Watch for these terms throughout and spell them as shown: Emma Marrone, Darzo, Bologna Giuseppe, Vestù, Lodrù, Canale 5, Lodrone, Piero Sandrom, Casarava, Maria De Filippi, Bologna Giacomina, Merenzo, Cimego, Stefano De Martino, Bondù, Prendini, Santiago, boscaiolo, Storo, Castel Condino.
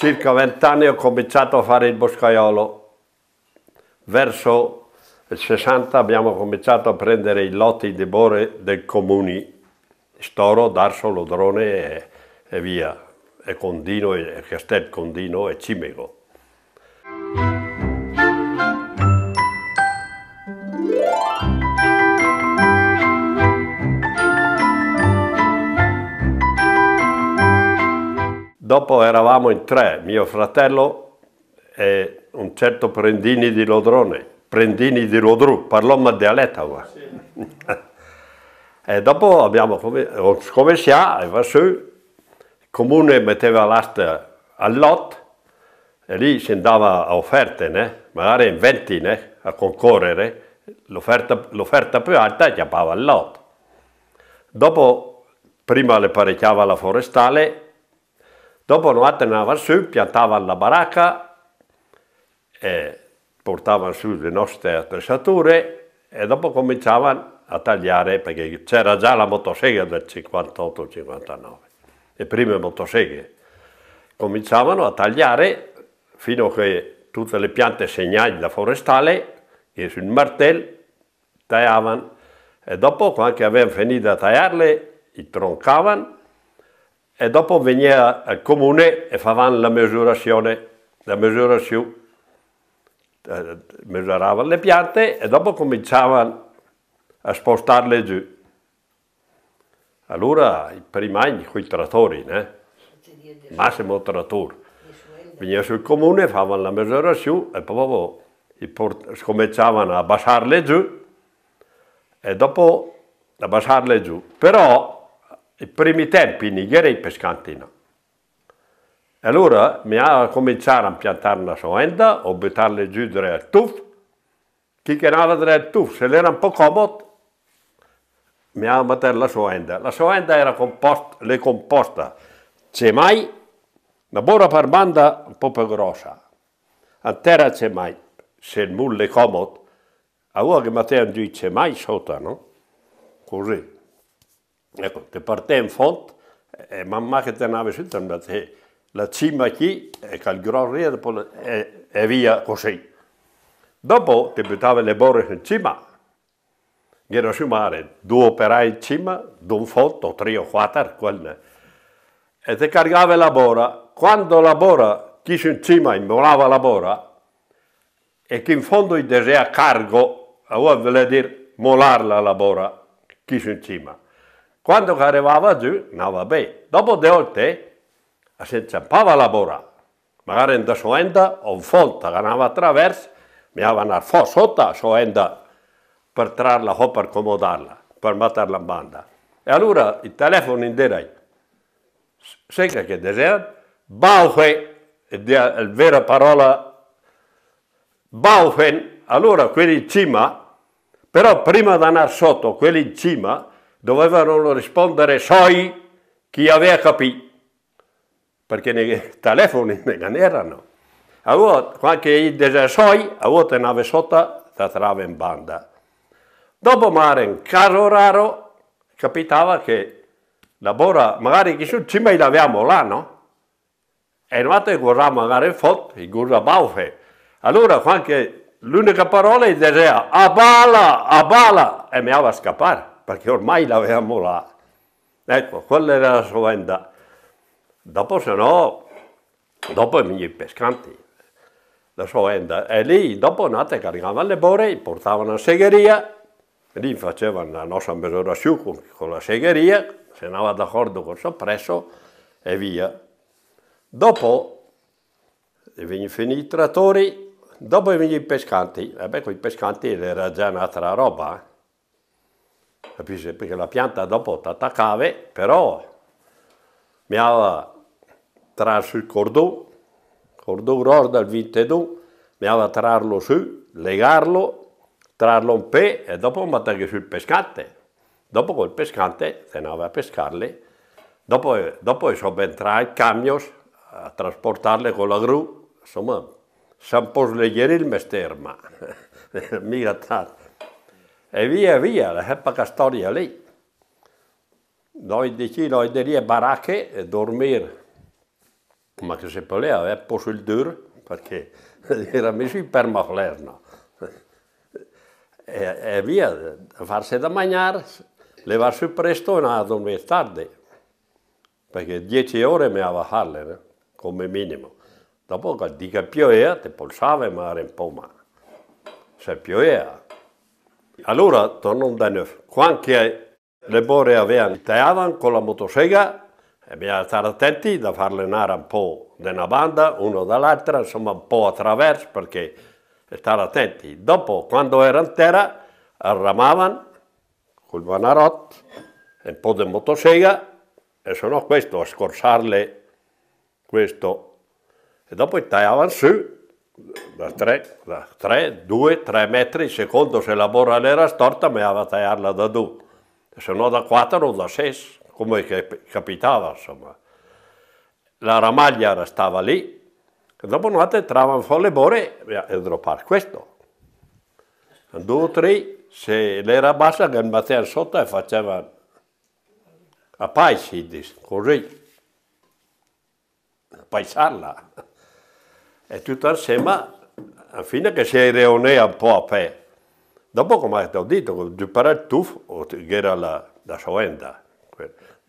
circa 20 anni ho cominciato a fare il boscaiolo, verso il 60 abbiamo cominciato a prendere i lotti di bore dei comuni, Storo, Darzo, Lodrone e via, e Condino, e Castel Condino e Cimego. Dopo eravamo in tre, mio fratello e un certo Prendini di Lodrone, Prendini di Lodrù, parlò dialetto. Sì. E dopo abbiamo cominciato e Vestù, il comune metteva l'asta all'otto e lì si andava a offerte, né? Magari in 20 né? A concorrere, l'offerta più alta chiamava all'otto. Dopo, prima le parecchiava la forestale. Dopo noi andavamo su, piantavano la baracca e portavano su le nostre attrezzature e dopo cominciavano a tagliare, perché c'era già la motosega del 58-59, le prime motoseghe. Cominciavano a tagliare fino a che tutte le piante segnali da forestale, che sul martello tagliavano e dopo, quando avevano finito di tagliarle, li troncavano. E dopo veniva al comune e facevano la misurazione, misuravano le piante e dopo cominciavano a spostarle giù. Allora, i primi anni con i trattori, né? Massimo trattore, veniva sul comune, facevano la misurazione e poi cominciavano a abbassarle giù e dopo abbassarle giù. Però, i primi tempi nigheri pescanti no. E allora mi ha cominciato a piantare una soenda, a buttarle giù dal tuffo, chi che andava dal tuffo, se l'era un po' comodo, mi ha messo la soenda. La soenda era composta, cemai, una buona parbanda un po' più grossa, a terra cemai, se il mulle è comodo, allora che mettevano giù i cemai sotto, no? Così. Ecco, ti partiva in fondo e man mano che ti andavi su, la cima qui e con il grosso e via così. Dopo ti buttavi le bore in cima, era su mare, 2 operai in cima, 2 in fondo, 3 o 4, quelle. E ti caricavi la bora. Quando la bora, chi in cima immolava la bora, e chi in fondo gli diceva cargo, allora vuol dire molarla la bora, chi in cima. Quando arrivava giù, andava bene. Dopo 2 volte si inciampava la bora. Magari in una soenda o in folta, che andava attraverso, mi andava sotto la soenda per trarla o per accomodarla, per metterla in banda. E allora il telefono in direi, secca che desidera, baufen, è la vera parola, baufen. Allora quelli in cima, però prima di andare sotto, quelli in cima, dovevano rispondere soi chi aveva capito, perché i telefoni non erano. Allora, quando gli diceva soi, allora te andava sotto, ti andava in banda. Dopo, magari in caso raro, capitava che la bora, magari chi su cima l'avevamo là, no? E noi guardavamo magari in foto, guardavamo baufe. Allora, l'unica parola gli diceva abala, e mi andava a scappare, perché ormai l'avevamo là. Ecco, quella era la soenda. Dopo, se no, dopo i pescanti, la soenda. E lì, dopo, caricavano le bore, portavano la segheria, e lì facevano la nostra misurazione con la segheria, se andava d'accordo con il soppresso, e via. Dopo, finì i trattori, dopo i pescanti. E beh, con i pescanti era già un'altra roba, capisci? Perché la pianta dopo ti attaccava, però mi aveva tirato sul cordone rosso del 22, mi aveva tirarlo su, legarlo, tirarlo un po' e dopo metterlo sul pescante. Dopo col pescante se andava a pescarle, dopo sono entrato in camion a trasportarle con la gru, insomma, si è un po' sleggerì il mestiere, ma mica tanto. E via, l'epoca storia lì. Noi di lì baracche e dormire ma che se polea posso il dur, perché era messo in permaflerno. E via, farsi da mangiare, levarsi presto e andare a dormire tardi, perché 10 ore mi aveva farle, né? Come minimo. Dopo che dica pioveva, ti polsava ma era un po' male. Se pioveva. Allora tornò da noi. Quando le bore avevano tagliato con la motosega, e bisogna stare attenti da farle andare un po' da una banda, uno dall'altra, insomma un po' attraverso, perché stare attenti. Dopo, quando erano in terra, arramavano col manarotto e un po' di motosega, e se no questo, a scorsarle questo. E dopo tagliavano su, da 3 metri, secondo se la borra era storta, bisognava tagliarla da 2, se no da 4 o da 6. Come capitava, insomma. La ramaglia restava lì, e dopo notte entravano fuori le bore e droppare questo. 2 o 3, se l'era bassa, che mettevano sotto e facevano a paesi, così, a paesarla. E tutto insieme, alla fine che si riuneva un po' a pè. Dopo, come ti ho detto, giù per il tuffo, che era la sovenda.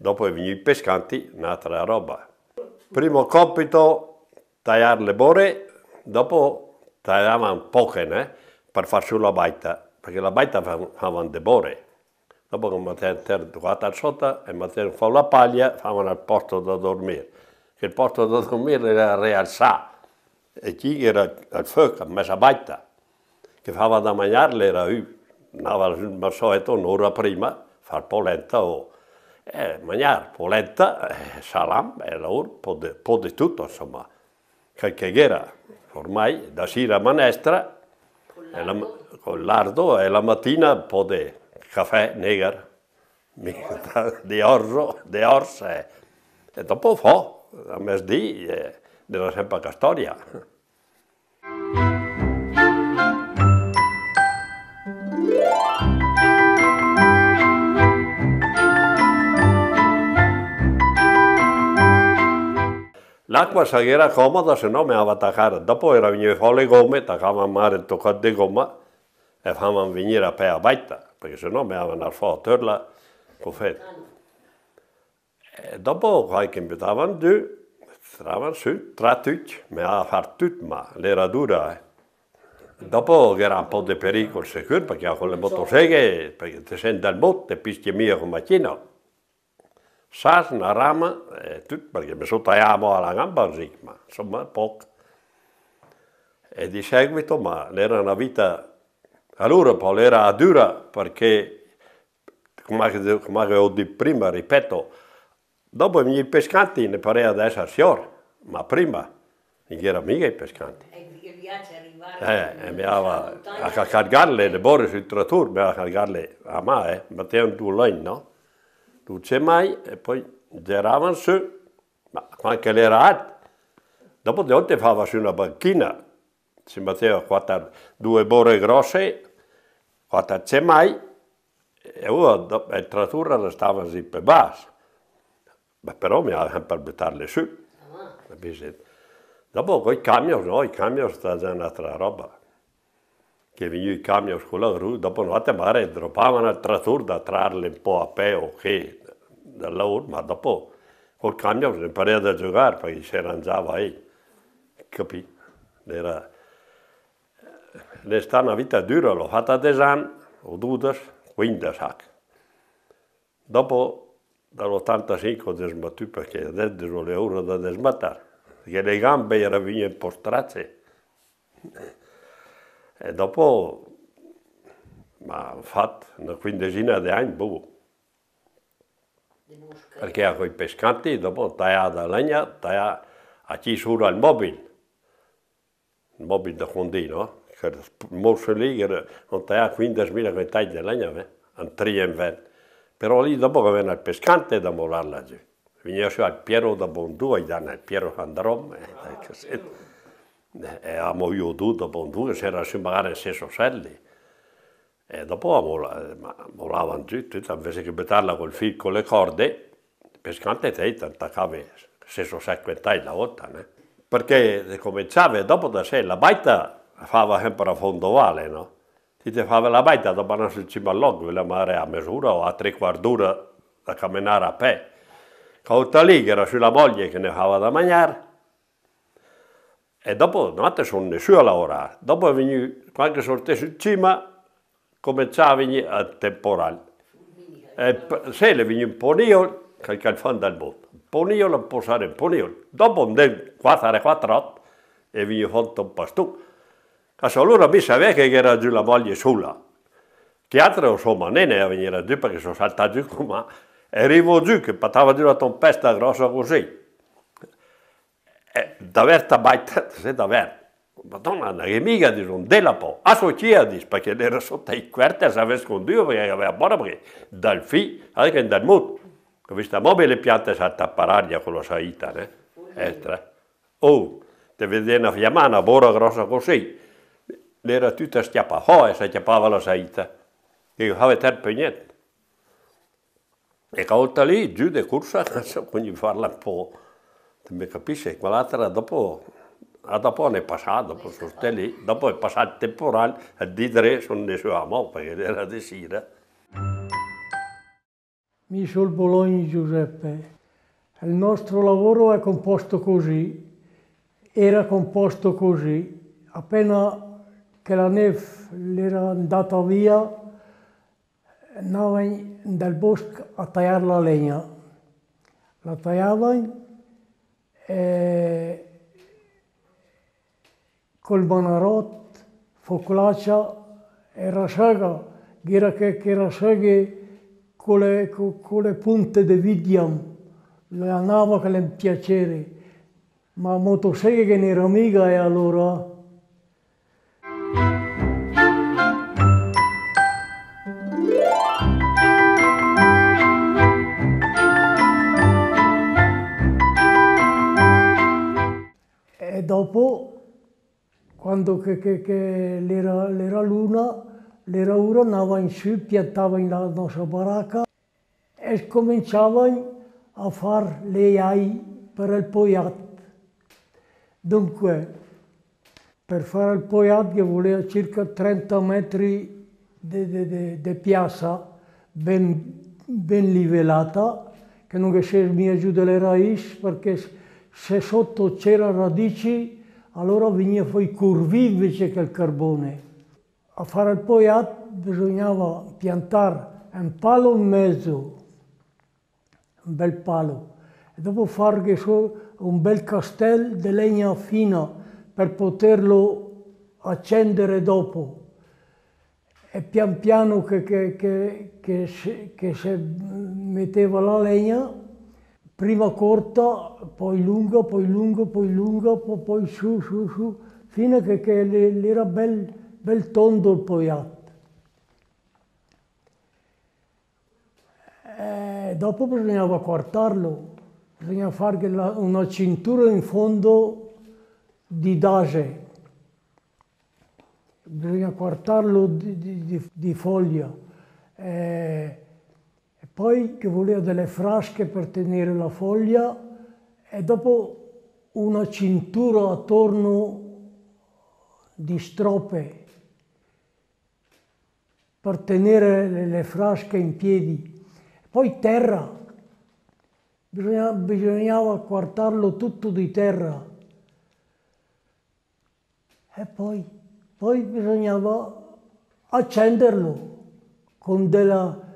Dopo che venivano i pescanti, un'altra roba. Primo compito, tagliare le bore, dopo tagliavano poche, né? Per far su la baita, perché la baita facevano le bore. Dopo che mettevano guata sotto e mettevano fuori la paglia, facevano il posto da dormire. Che il posto da dormire era rialzato, e chi era il fuoco, messa baita, che faceva da mangiare era io. Andava al solito un'ora prima, far polenta o... mangiare polenta, salam, un po' di tutto, insomma. Che era ormai da sera a manestra, con lardo, e la mattina un po' di caffè neger, di orzo, di orse. E dopo a mezzogiorno, era sempre la storia. L'acqua se era comoda, se no mi aveva attaccato. Dopo era venuto fuori le gomme, attaccavano a mare il toccato di gomma e facevano venire a pelle a baita, perché se no mi avevano a fuoco a torla con fede. E dopo qualche buttavano giù, stravano su, tra tutti, mi aveva fatto tutto, ma l'era dura. Dopo era un po' di pericolo sicuro, perché con le motoseghe, perché ti senti dal botte, pischi mia con macchina. Sas, una rama, e tutto, perché mi sono tagliato alla gamba, ma insomma poco. E di seguito, ma era una vita... Allora poi era dura, perché, come ho detto prima, ripeto, dopo i pescanti ne pareva di essere fior, ma prima non erano mica i pescanti. E piace arrivare... e mi aveva a cargarle, le borre sul trattore, mi aveva a cargarle a me, mettevano due legni, no? Non c'è mai, e poi giravano su, ma quando era alto, dopo di volte faceva su una banchina, si metteva 2 bore grosse, 4 c'è mai, e la trattura restava sempre bassa, ma però mi avevano per buttarle su. Dopo con i camion, no, i camion stavano un'altra roba, che venivano i camion con la gru, dopo notte mare droppavano al trattore da trarle un po' a pè o che, dal lavoro, ma dopo col camion si imparava a giocare perché si arrangiava lì, capì? Era... L'està una vita dura, l'ho fatta a 10 anni, o 12, 15 anni. Dopo, dall'85 ho desmattuto perché adesso sono le ore da desmattare, perché le gambe erano venute postrate. E dopo, ma ho fatto una quindicina di anni, boh. Perché con i pescanti, dopo tagliavo la legna, tagliavo a chi sura il mobile da Condino, che era morso lì, non tagliavo 15.000 quintali di legna, un 3,20. Però lì dopo che veniva il pescante da molarla giù. Veniva su al Piero da Bondù, ai danni al Piero Sandrom, e abbiamo io tutto a Bondù, che si era su magari 6 o 7, e dopo molavano tutto, invece che buttarla col filo con le corde, il pescante te attaccava se sono 50 anni la volta, no? Perché cominciava dopo da sé, la baita fava sempre a fondo valle, no? Si fava la baita dopo andare in cima al lago, la mare a misura o a tre quarti d'ora da camminare a piedi. Cauta lì che era sulla moglie che ne fava da mangiare, e dopo non sono nessuno a lavorare. Dopo qualche sorte in cima cominciava a venire a temporale. E se le veniva un ponio, che è il fondo del mondo. Ponio lo posare in ponio. Dopo un del 4-4 e veniva fatto un pastù. Allora mi sapeva che era giù la moglie sola. Che altro insomma non è a venire giù perché sono saltato giù come... E arrivo giù che patava di una tempesta grossa così. E davvero baita, se davvero. Madonna, che mica di non della po'. A socia di perché era sotto i quarti e si aveva sconduto perché aveva buona perché dal filo, anche dal mut. Ho visto mobile le piante saltapparaglia con la saita, né? Oh, ti vedi una fiammana, buona grossa così. Era tutta schiappata e si schiappava la saita. E non aveva tempo niente. E volta lì, giù di corsa, quindi farla un po', mi capisci, quell'altra dopo ne è passato, dopo sono lì, dopo è passato il temporale, e di tre sono dei suoi amori, perché era di sera. Mi sono Bologna Giuseppe, il nostro lavoro è composto così, era composto così, appena che la neve era andata via, andavano dal bosco a tagliare la legna, la tagliavano e col banarot, focolaccia e rasega, che rasega con le punte di vidiam, la nave che le piacere, ma motosega che ne era mica e allora... E dopo, quando l'era luna, l'era ora andava in su, piantava in la nostra baracca e cominciavano a fare le ai per il poiat. Dunque, per fare il poiat che voleva circa 30 metri di piazza ben livellata, che non scendeva giù dalle radici perché... Se sotto c'era radici, allora veniva fuori curvi invece che il carbone. A fare il poiat bisognava piantare un palo in mezzo, un bel palo, e dopo fare un bel castello di legna fina per poterlo accendere dopo. E pian piano che si metteva la legna, prima corta, poi lunga, poi lunga, poi lunga, poi su, fino a che era bel tondo il poiat. E dopo bisognava quartarlo, bisognava fare una cintura in fondo di dage, bisognava quartarlo di foglia. E poi che voleva delle frasche per tenere la foglia e dopo una cintura attorno di strope per tenere le frasche in piedi. Poi terra, bisognava quartarlo tutto di terra e poi bisognava accenderlo con della...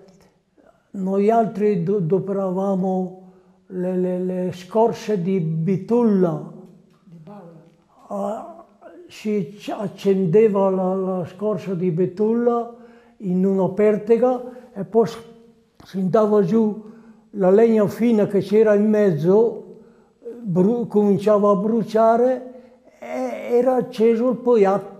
Noi altri doperavamo le scorce di bitulla, si accendeva la scorza di bitulla in una pertega e poi si andava giù la legna fina che c'era in mezzo, cominciava a bruciare e era acceso il poiat.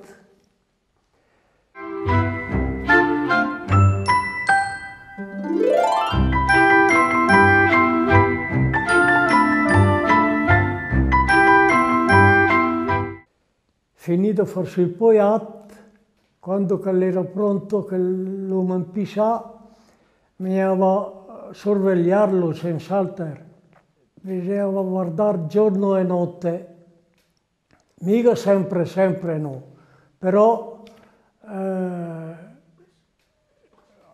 Finito a farsi il poiat, quando era pronto che l'uomo in pisà, bisognava sorvegliarlo senz'altro. bisogna guardare giorno e notte, mica sempre, sempre no, però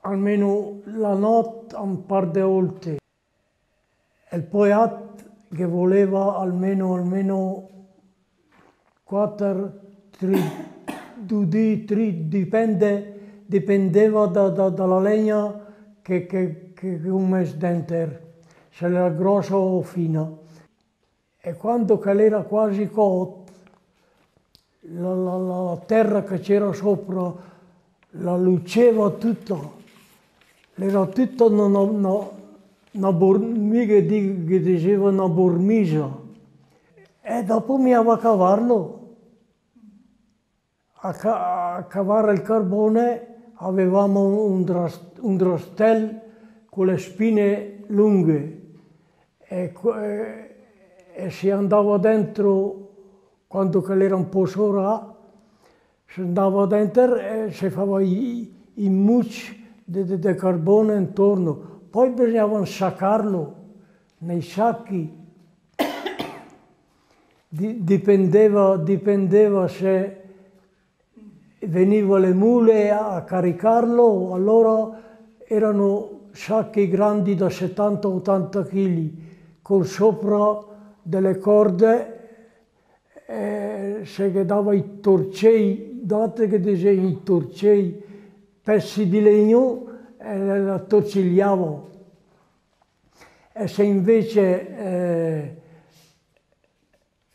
almeno la notte un par di volte. E poi che voleva almeno 4, 3, 2, 3, dipendeva dalla legna che un mese dentro, se era grossa o fina. E quando era quasi cotta, la terra che c'era sopra la luceva tutta, era tutta mica che diceva una bormisa, e dopo mi andava a cavarlo, a cavare il carbone. Avevamo un drastello con le spine lunghe e si andava dentro quando era un po' sora, si andava dentro e si faceva i mucci di carbone intorno. Poi bisognava saccarlo nei sacchi, dipendeva se venivano le mule a caricarlo, allora erano sacchi grandi da 70-80 kg, con sopra delle corde, se che dava i torcei, date che dicevo i torcei, pezzi di legno, e la torcigliavo. E se invece,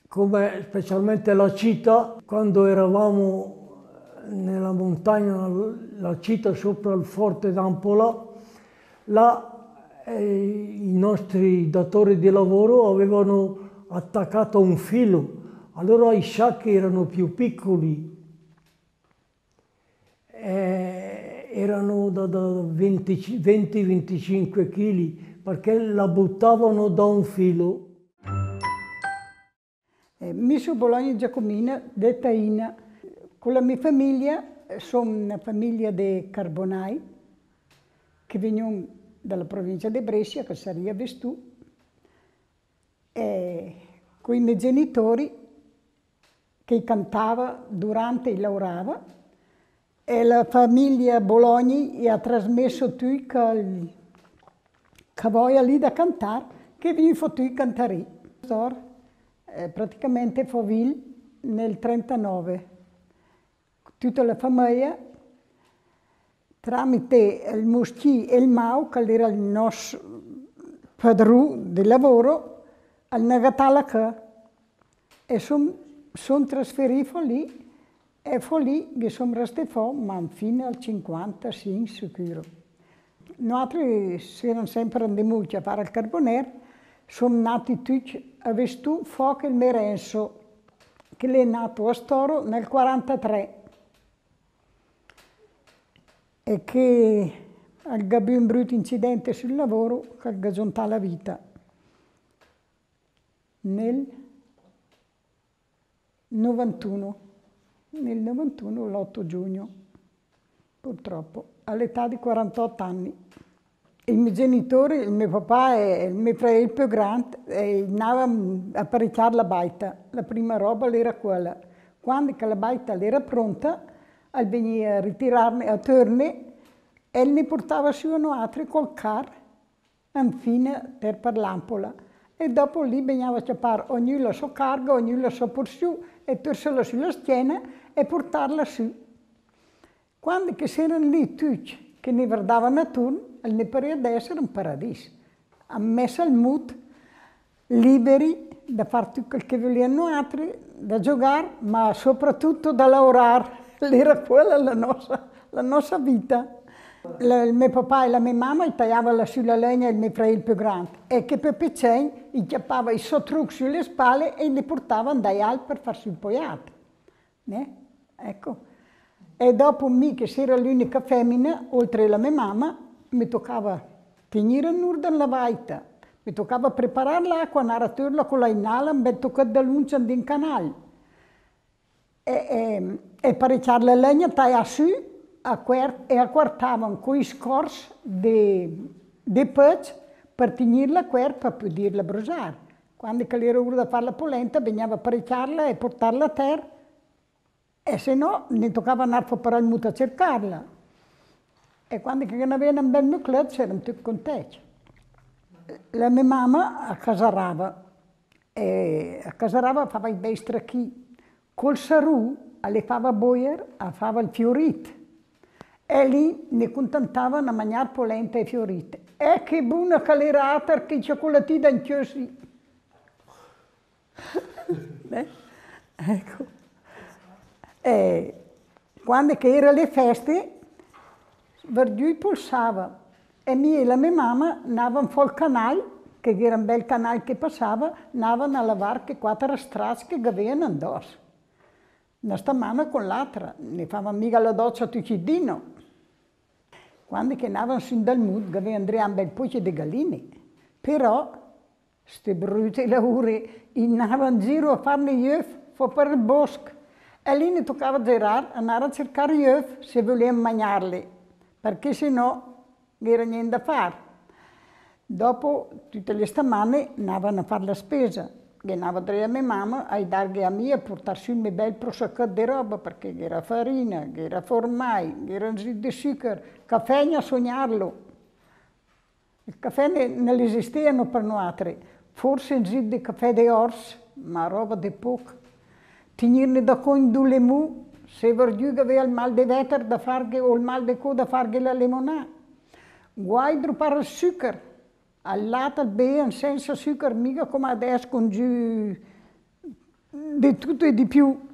come specialmente la città, quando eravamo nella montagna, la città sopra il forte d'Ampola, là i nostri datori di lavoro avevano attaccato un filo, allora i sacchi erano più piccoli, erano da 20-25 kg, perché la buttavano da un filo. Mi sono Bologna Giacomina, detta Ina. Con la mia famiglia, sono una famiglia di carbonai che vengono dalla provincia di Brescia, che sarebbe Vestù, e con i miei genitori che cantava durante e lavorava. E la famiglia Bologna ha trasmesso tutti che voglia lì da cantare, che vi fa tutti cantare. Praticamente fu nel 1939. Tutta la famiglia, tramite il Muschi e il Mau, che era il nostro padrone di lavoro, al Nagatalaca. E sono trasferito lì. E fu lì che sono restato, ma fino al 50, sì, sicuro. Noi erano sempre andati a fare il carboniere, sono nati tutti a Vestù, fuoco il Merenzo, che è nato a Storo nel 1943. E che ebbe un brutto incidente sul lavoro che gli aggiuntò la vita. Nel 91. Nel 91, l'8 giugno, purtroppo, all'età di 48 anni. I miei genitori, il mio papà e il mio fratello più grande, andavano a parecchiare la baita. La prima roba era quella. Quando la baita era pronta, veniva a ritirarne a torne e ne portava su un altro col car, infine per l'ampola. E dopo lì bisognava scappare, ognuno la sua carga, ognuno la sua porzione, e torsela sulla schiena e portarla su. Quando che c'erano lì tutti che ne guardavano attorno, ne pareva essere un paradiso. Ammessi al mut, liberi da fare tutto quel che volevano altri, da giocare, ma soprattutto da lavorare. Era quella la nostra vita. Il mio papà e la mia mamma tagliavano sulla legna il mio fratello più grande, e che per Pecen inchiappava i sottrucchi sulle spalle e li portavano dai alti per farsi il poiato. Ecco. E dopo me, che era l'unica femmina, oltre alla mia mamma, mi toccava tenere nuda la baita, mi toccava preparare l'acqua, andare a torla con la inala, mi toccava da lunce andare in canale. E parecchiare la legna, tagliare su, e acquartavano con i scorsi dei pezzi per tenerla a cuore per poterla bruciare. Quando era uno da fare la polenta, bisognava apparecchiarla e portarla a terra, e se no, ne toccava andare per il muto a cercarla. E quando non aveva un bel muclet, c'erano tutti contenti. La mia mamma a Casarava, e a Casarava faceva i bei stracchi. Col sarù le fava boier, le fava il fiorit. E lì ne contentavano a mangiare polenta e fiorite. E che buona calerata, che cioccolatina in chiusi. Ecco. E quando che erano le feste, Verdù pulsava. E mia e la mia mamma andavano fuori il canale, che era un bel canale che passava, andavano a lavare che quattro stracci che avevano addosso. Una stamana con l'altra, ne facevano mica la doccia tutti i giorni. Quando che andavano sin dal mud, che andavano un bel po' di galline. Però, queste brutte laure, andavano in giro a fare le uova, fuori per il bosco. E lì ne toccava girare, andare a cercare le uova se volevano mangiarle, perché se no non era niente da fare. Dopo, tutte le stamane, andavano a fare la spesa. Che andava a mia mamma a dargli a me a portarsi un bel prosecco di roba, perché era farina, era formai, era di zucchero, caffè a sognarlo. Il caffè non esisteva per noi, forse un zid di caffè di orso, ma roba di poco. Tenirne da con due mu, se Verdù aveva il mal di vetro da fargli o il mal di coda da fargli la limonata. Guai droppare il zucchero. All'altro bene, senza zucchero, mica come adesso, con giù di tutto e di più.